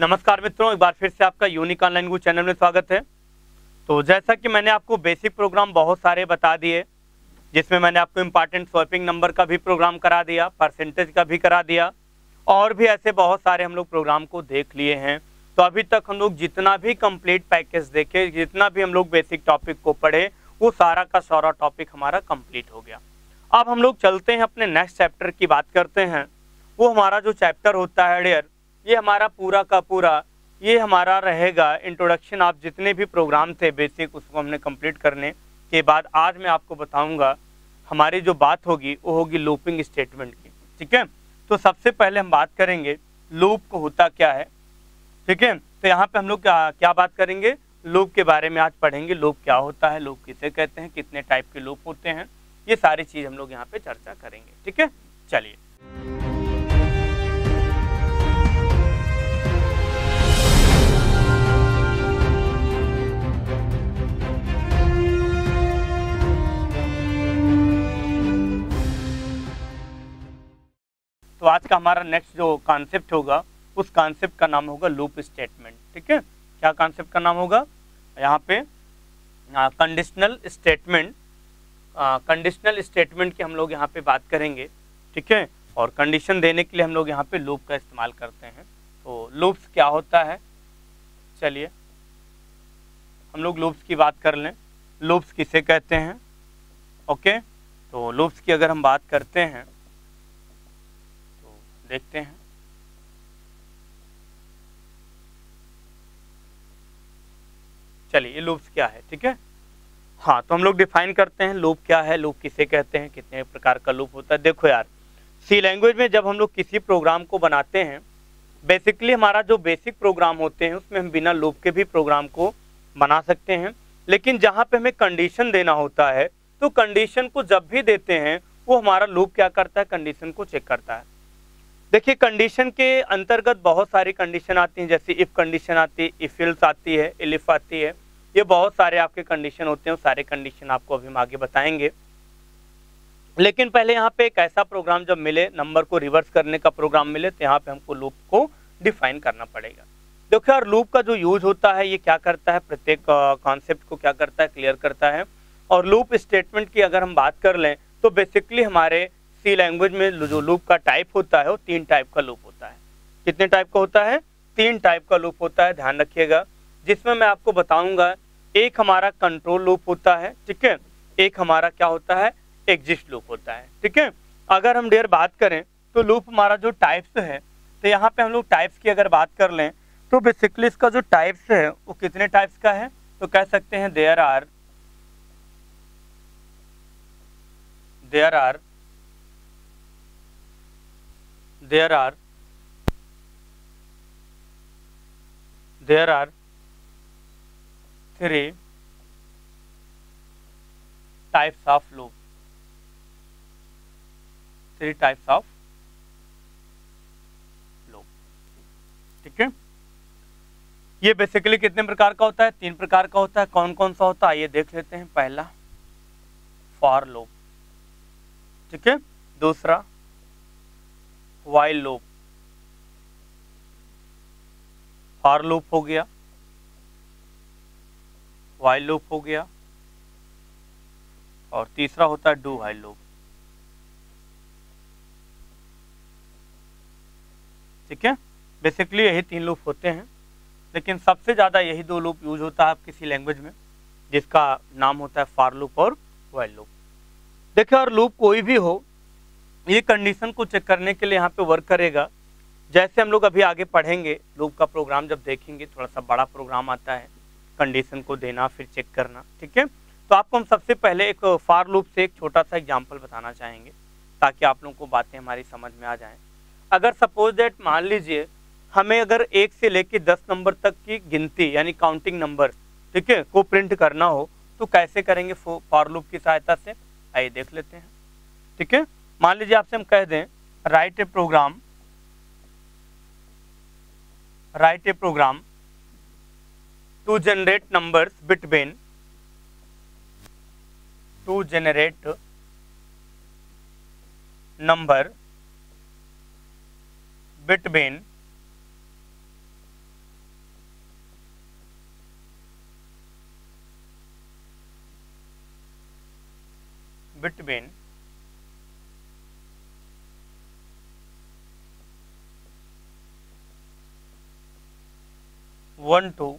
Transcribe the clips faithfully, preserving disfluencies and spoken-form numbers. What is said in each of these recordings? नमस्कार मित्रों, एक बार फिर से आपका यूनिक ऑनलाइन गुरु चैनल में स्वागत है। तो जैसा कि मैंने आपको बेसिक प्रोग्राम बहुत सारे बता दिए, जिसमें मैंने आपको इम्पॉर्टेंट स्वैपिंग नंबर का भी प्रोग्राम करा दिया, परसेंटेज का भी करा दिया, और भी ऐसे बहुत सारे हम लोग प्रोग्राम को देख लिए हैं। तो अभी तक हम लोग जितना भी कंप्लीट पैकेज देखे, जितना भी हम लोग बेसिक टॉपिक को पढ़े, वो सारा का सारा टॉपिक हमारा कंप्लीट हो गया। अब हम लोग चलते हैं अपने नेक्स्ट चैप्टर की बात करते हैं। वो हमारा जो चैप्टर होता है डियर, ये हमारा पूरा का पूरा ये हमारा रहेगा इंट्रोडक्शन। आप जितने भी प्रोग्राम थे बेसिक, उसको हमने कंप्लीट करने के बाद आज मैं आपको बताऊंगा, हमारी जो बात होगी वो होगी लूपिंग स्टेटमेंट की। ठीक है, तो सबसे पहले हम बात करेंगे लूप को होता क्या है। ठीक है, तो यहाँ पे हम लोग क्या क्या बात करेंगे, लूप के बारे में आज पढ़ेंगे। लूप क्या होता है, लूप किसे कहते हैं, कितने टाइप के लूप होते हैं, ये सारी चीज़ हम लोग यहाँ पे चर्चा करेंगे। ठीक है, चलिए। तो आज का हमारा नेक्स्ट जो कॉन्सेप्ट होगा, उस कॉन्सेप्ट का नाम होगा लूप स्टेटमेंट। ठीक है, क्या कॉन्सेप्ट का नाम होगा, यहाँ पे कंडीशनल स्टेटमेंट। कंडीशनल स्टेटमेंट की हम लोग यहाँ पे बात करेंगे। ठीक है, और कंडीशन देने के लिए हम लोग यहाँ पे लूप का इस्तेमाल करते हैं। तो लूप्स क्या होता है, चलिए हम लोग लूप्स की बात कर लें। लूप्स किसे कहते हैं, ओके। तो लूप्स की अगर हम बात करते हैं तो देखते हैं, चलिए ये लूप्स क्या है। ठीक है, हाँ, तो हम लोग डिफाइन करते हैं लूप क्या है, लूप किसे कहते हैं, कितने प्रकार का लूप होता है। देखो यार, सी लैंग्वेज में जब हम लोग किसी प्रोग्राम को बनाते हैं, बेसिकली हमारा जो बेसिक प्रोग्राम होते हैं उसमें हम बिना लूप के भी प्रोग्राम को बना सकते हैं। लेकिन जहाँ पे हमें कंडीशन देना होता है, तो कंडीशन को जब भी देते हैं वो हमारा लूप क्या करता है, कंडीशन को चेक करता है। देखिए, कंडीशन के अंतर्गत बहुत सारी कंडीशन आती हैं, जैसे इफ़ कंडीशन आती है, इफ एल्स आती है, इलिफ आती है, ये बहुत सारे आपके कंडीशन होते हैं। सारे कंडीशन आपको अभी हम आगे बताएंगे। लेकिन पहले यहाँ पे एक ऐसा प्रोग्राम जब मिले, नंबर को रिवर्स करने का प्रोग्राम मिले, तो यहाँ पे हमको लूप को डिफाइन करना पड़ेगा। देखो यार, लूप का जो यूज होता है, ये क्या करता है, प्रत्येक कॉन्सेप्ट को क्या करता है, क्लियर करता है। और लूप स्टेटमेंट की अगर हम बात कर लें तो बेसिकली हमारे सी लैंग्वेज में जो लूप का टाइप होता है वो तीन टाइप का लूप होता है। कितने टाइप का होता है, तीन टाइप का लूप होता है, ध्यान रखिएगा। जिसमें मैं आपको बताऊंगा, एक हमारा कंट्रोल लूप होता है, ठीक है, एक हमारा क्या होता है, एग्जिस्ट लूप होता है। ठीक है, अगर हम डेयर बात करें तो लूप हमारा जो टाइप्स है, तो यहाँ पे हम लोग टाइप्स की अगर बात कर लें तो बेसिकली इसका जो टाइप्स है वो कितने टाइप्स का है, तो कह सकते हैं there are there are there are there are three types of loop. Three types of loop. ठीक है, ये बेसिकली कितने प्रकार का होता है, तीन प्रकार का होता है। कौन कौन सा होता है, ये देख लेते हैं। पहला फॉर लूप, ठीक है, दूसरा व्हाइल लूप, फॉर लूप हो गया, व्हाइल लूप हो गया, और तीसरा होता है डू व्हाइल लूप। ठीक है, बेसिकली यही तीन लूप होते हैं, लेकिन सबसे ज़्यादा यही दो लूप यूज होता है आप किसी लैंग्वेज में, जिसका नाम होता है फॉर लूप और व्हाइल लूप। देखिए, और लूप कोई भी हो, ये कंडीशन को चेक करने के लिए यहाँ पे वर्क करेगा। जैसे हम लोग अभी आगे पढ़ेंगे, लूप का प्रोग्राम जब देखेंगे, थोड़ा सा बड़ा प्रोग्राम आता है, कंडीशन को देना फिर चेक करना। ठीक है, तो आपको हम सबसे पहले एक फॉर लूप से एक छोटा सा एग्जांपल बताना चाहेंगे, ताकि आप लोगों को बातें हमारी समझ में आ जाएं। अगर सपोज दैट, मान लीजिए हमें अगर एक से लेकर दस नंबर तक की गिनती यानी काउंटिंग नंबर, ठीक है, को प्रिंट करना हो, तो कैसे करेंगे, फॉर लूप की सहायता से, आइए देख लेते हैं। ठीक है, मान लीजिए आपसे हम कह दें write a program write a program to generate numbers between to generate number between between one to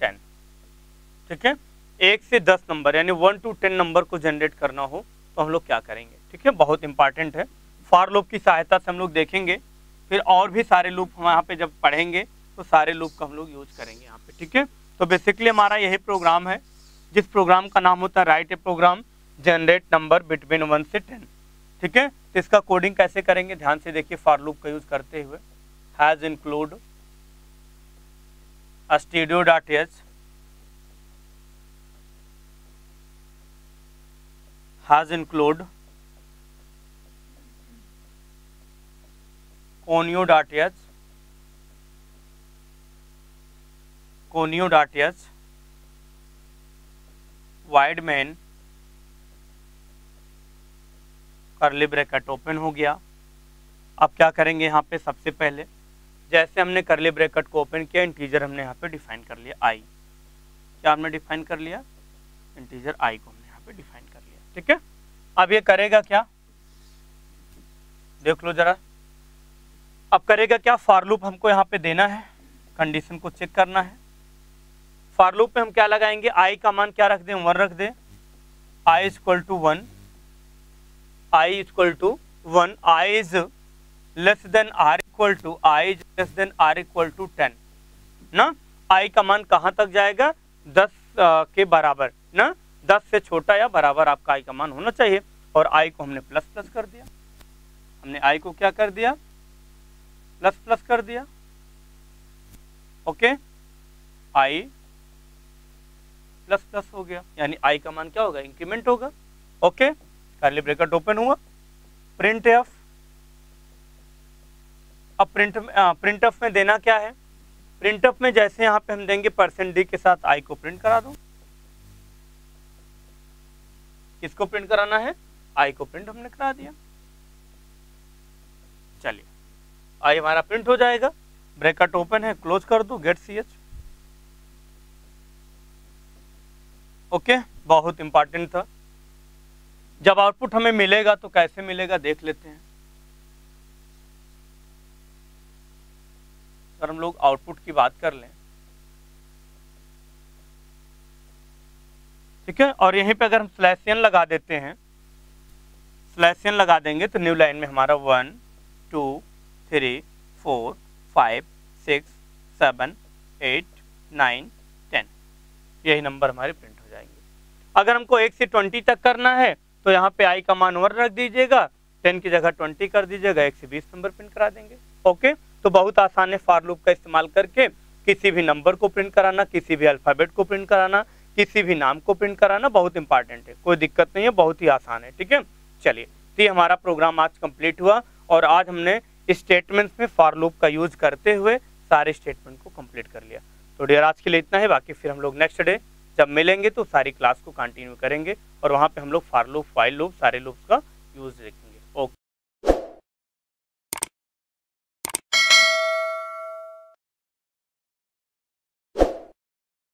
ten, ठीक है, एक से दस नंबर यानी वन टू टेन नंबर को जनरेट करना हो तो हम लोग क्या करेंगे, ठीक है, बहुत इंपॉर्टेंट है। फॉर लूप की सहायता से हम लोग देखेंगे, फिर और भी सारे लूप हम यहाँ पे जब पढ़ेंगे तो सारे लूप का हम लोग यूज करेंगे यहाँ पे, ठीक है। तो बेसिकली हमारा यही प्रोग्राम है जिस प्रोग्राम का नाम होता है write a program generate number between one से टेन, ठीक है। तो इसका कोडिंग कैसे करेंगे, ध्यान से देखिए, फॉर लूप का यूज करते हुए hash include studio dot h hash include conio dot h conio dot h void main curly bracket open हो गया। अब क्या करेंगे यहाँ पे, सबसे पहले जैसे हमने करली ब्रैकेट को ओपन किया इंटीजर हमने यहाँ पे डिफाइन कर लिया आई, क्या हमने डिफाइन कर लिया, इंटीजर आई को हमने यहाँ पे डिफाइन कर लिया, ठीक है। अब ये करेगा क्या, देख लो जरा, अब करेगा क्या, फॉर लूप हमको यहाँ पे देना है, कंडीशन को चेक करना है। फॉर लूप पे हम क्या लगाएंगे, आई का मान क्या रख दें, वन रख दें, I is equal to one, I is equal to one, I is less than or equal to I is less than or equal to ten ना। आई का मान कहाँ तक जाएगा, दस के बराबर ना, दस से छोटा या बराबर आपका आई का मान होना चाहिए। और आई को हमने प्लस प्लस कर दिया, हमने आई को क्या कर दिया, प्लस प्लस कर दिया, ओके, आई प्लस प्लस हो गया, यानी आई का मान क्या होगा, इंक्रीमेंट होगा, ओके। कर्ली ब्रैकेट ओपन हुआ, प्रिंट एफ, अब प्रिंट प्रिंट एफ में देना क्या है, प्रिंट एफ में जैसे यहाँ पे हम देंगे परसेंट डी के साथ आई को प्रिंट करा दो, किसको प्रिंट कराना है, आई को प्रिंट हमने करा दिया, चलिए आई हमारा प्रिंट हो जाएगा, ब्रैकेट ओपन है, क्लोज कर दो, गेट सी एच, ओके, बहुत इंपॉर्टेंट था। जब आउटपुट हमें मिलेगा तो कैसे मिलेगा देख लेते हैं। अगर हम लोग आउटपुट की बात कर लें, ठीक है, और यहीं पे अगर हम स्लैश एन लगा देते हैं, स्लैश एन लगा देंगे तो न्यू लाइन में हमारा one two three four five six seven eight nine ten, यही नंबर हमारे प्रिंट हो जाएंगे। अगर हमको एक से ट्वेंटी तक करना है तो यहाँ पे आई का मान वन रख दीजिएगा, टेन की जगह ट्वेंटी कर दीजिएगा, एक से बीस नंबर प्रिंट करा देंगे, ओके। तो बहुत आसान है फॉर लूप का इस्तेमाल करके किसी भी नंबर को प्रिंट कराना, किसी भी अल्फ़ाबेट को प्रिंट कराना, किसी भी नाम को प्रिंट कराना, बहुत इंपॉर्टेंट है, कोई दिक्कत नहीं है, बहुत ही आसान है, ठीक है। चलिए, तो ये हमारा प्रोग्राम आज कंप्लीट हुआ और आज हमने स्टेटमेंट्स में फॉर लूप का यूज करते हुए सारे स्टेटमेंट को कंप्लीट कर लिया। तो डियर आज के लिए इतना है, बाकी फिर हम लोग नेक्स्ट डे जब मिलेंगे तो सारी क्लास को कंटिन्यू करेंगे और वहाँ पे हम लोग फॉर लूप, व्हाइल लूप, सारे लूप्स का यूज देखेंगे, ओके।